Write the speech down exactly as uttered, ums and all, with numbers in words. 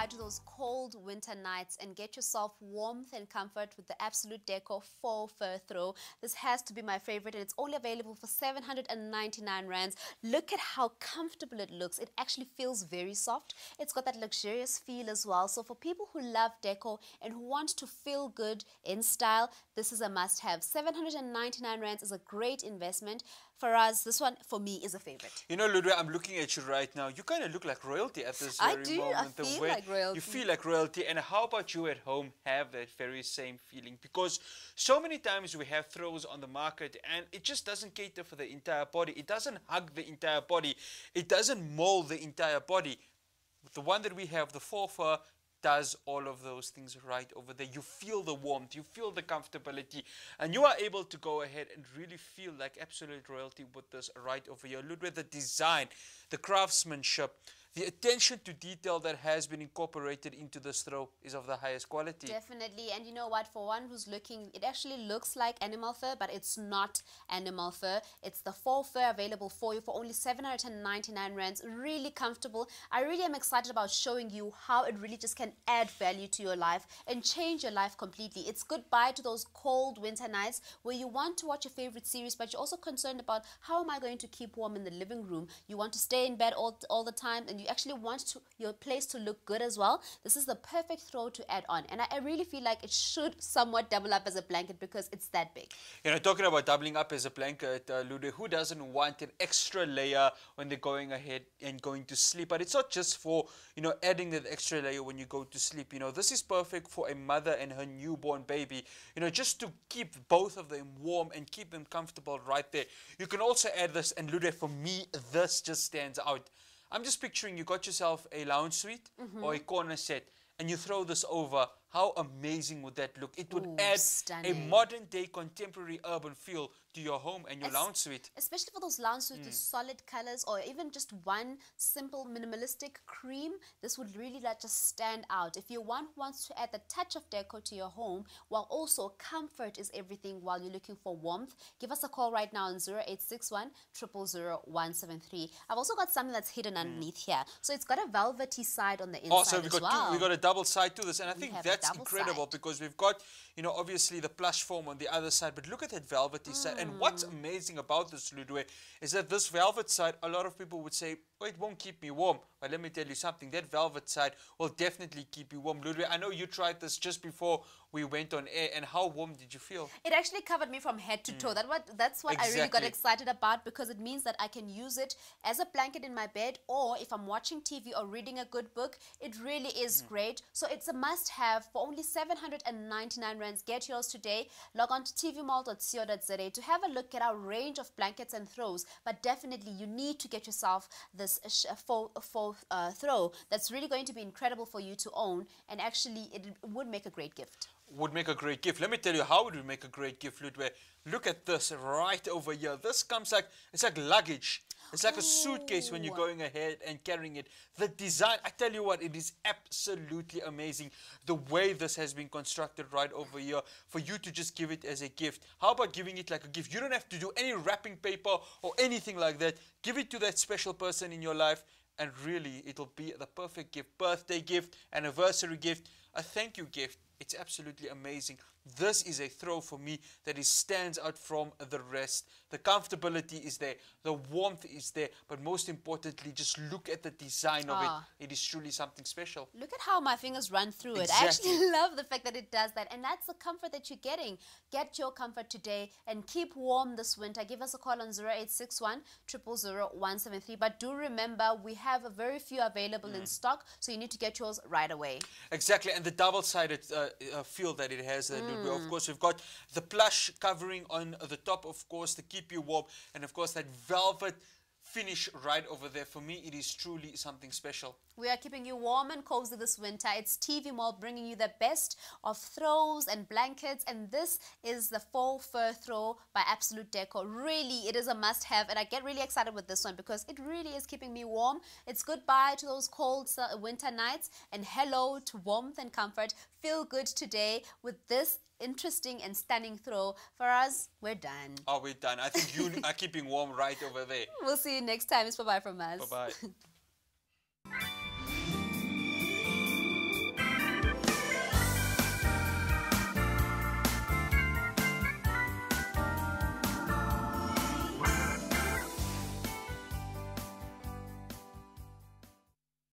aside those cold winter nights and get yourself warmth and comfort with the Absolute Décor faux fur throw. This has to be my favorite, and it's only available for seven hundred ninety-nine rands. Look at how comfortable it looks. It actually feels very soft. It's got that luxurious feel as well. So for people who love décor and who want to feel good in style, this is a must-have. seven hundred ninety-nine rands is a great investment. For us, this one, for me, is a favorite. You know, Ludwe, I'm looking at you right now. You kind of look like royalty at this very moment. I do. Moment. I feel like royalty. You feel like royalty. And how about you at home have that very same feeling? Because so many times we have throws on the market and it just doesn't cater for the entire body. It doesn't hug the entire body. It doesn't mold the entire body. The one that we have, the faux fur, does all of those things right over there. You feel the warmth, you feel the comfortability, and you are able to go ahead and really feel like absolute royalty with this right over here. Ludwe, the design, the craftsmanship, the attention to detail that has been incorporated into this throw is of the highest quality. Definitely. And you know what, for one who's looking, it actually looks like animal fur, but it's not animal fur. It's the faux fur available for you for only seven hundred ninety-nine rands. Really comfortable. I really am excited about showing you how it really just can add value to your life and change your life completely. It's goodbye to those cold winter nights where you want to watch your favorite series, but you're also concerned about how am I going to keep warm in the living room. You want to stay in bed all, all the time, and you actually want to, your place to look good as well. This is the perfect throw to add on, and I, I really feel like it should somewhat double up as a blanket because it's that big. You know, talking about doubling up as a blanket, uh, Ludwe, who doesn't want an extra layer when they're going ahead and going to sleep? But it's not just for, you know, adding that extra layer when you go to sleep. You know, this is perfect for a mother and her newborn baby, you know, just to keep both of them warm and keep them comfortable right there. You can also add this, and Ludwe, for me, this just stands out. I'm just picturing you got yourself a lounge suite mm-hmm. or a corner set, and you throw this over. How amazing would that look? It would Ooh, add stunning. a modern-day contemporary urban feel to your home and your es lounge suite. Especially for those lounge suites mm. with solid colors, or even just one simple minimalistic cream, this would really like, just stand out. If your one wants to add the touch of décor to your home, while also comfort is everything while you're looking for warmth, give us a call right now on zero eight six one, zero zero zero, one seven three. I've also got something that's hidden mm. underneath here. So it's got a velvety side on the inside. Oh, so we've got, well. two, we've got a double side to this, and I we think that's It's incredible side. because we've got, you know, obviously the plush foam on the other side, but look at that velvety mm. side. And what's amazing about this, Ludwe, is that this velvet side, a lot of people would say, oh, it won't keep me warm. But let me tell you something, that velvet side will definitely keep you warm. Ludwe, I know you tried this just before we went on air, and how warm did you feel? It actually covered me from head to mm. toe. That what, that's what exactly. I really got excited about, because it means that I can use it as a blanket in my bed, or if I'm watching T V or reading a good book, it really is mm. great. So it's a must-have for only seven hundred ninety-nine rands. Get yours today. Log on to T V mall dot co dot Z A to have a look at our range of blankets and throws, but definitely you need to get yourself this sh faux, faux uh, throw that's really going to be incredible for you to own, and actually it would make a great gift. Would make a great gift. Let me tell you how it would make a great gift, Ludwe. Look at this right over here. This comes like, it's like luggage. It's like Ooh. a suitcase when you're going ahead and carrying it. The design, I tell you what, it is absolutely amazing. The way this has been constructed right over here for you to just give it as a gift. How about giving it like a gift? You don't have to do any wrapping paper or anything like that. Give it to that special person in your life, and really it'll be the perfect gift. Birthday gift, anniversary gift, a thank you gift. It's absolutely amazing. This is a throw for me that is stands out from the rest. The comfortability is there, the warmth is there, but most importantly, just look at the design oh. of it. It is truly something special. Look at how my fingers run through it. Exactly. I actually love the fact that it does that, and that's the comfort that you're getting. Get your comfort today and keep warm this winter. Give us a call on zero eight six one, zero zero zero, one seven three. But do remember, we have a very few available mm. in stock, so you need to get yours right away. Exactly, and the double-sided uh, uh, feel that it has, uh, mm. of course, we've got the plush covering on the top, of course, to keep you warm. And, of course, that velvet finish right over there. For me, it is truly something special. We are keeping you warm and cozy this winter. It's T V Mall bringing you the best of throws and blankets. And this is the faux fur throw by Absolute Décor. Really, it is a must-have. And I get really excited with this one because it really is keeping me warm. It's goodbye to those cold winter nights and hello to warmth and comfort. Feel good today with this interesting and stunning throw. For us, we're done. Oh, we're done. I think you are keeping warm right over there. We'll see you next time. It's bye-bye from us. Bye-bye.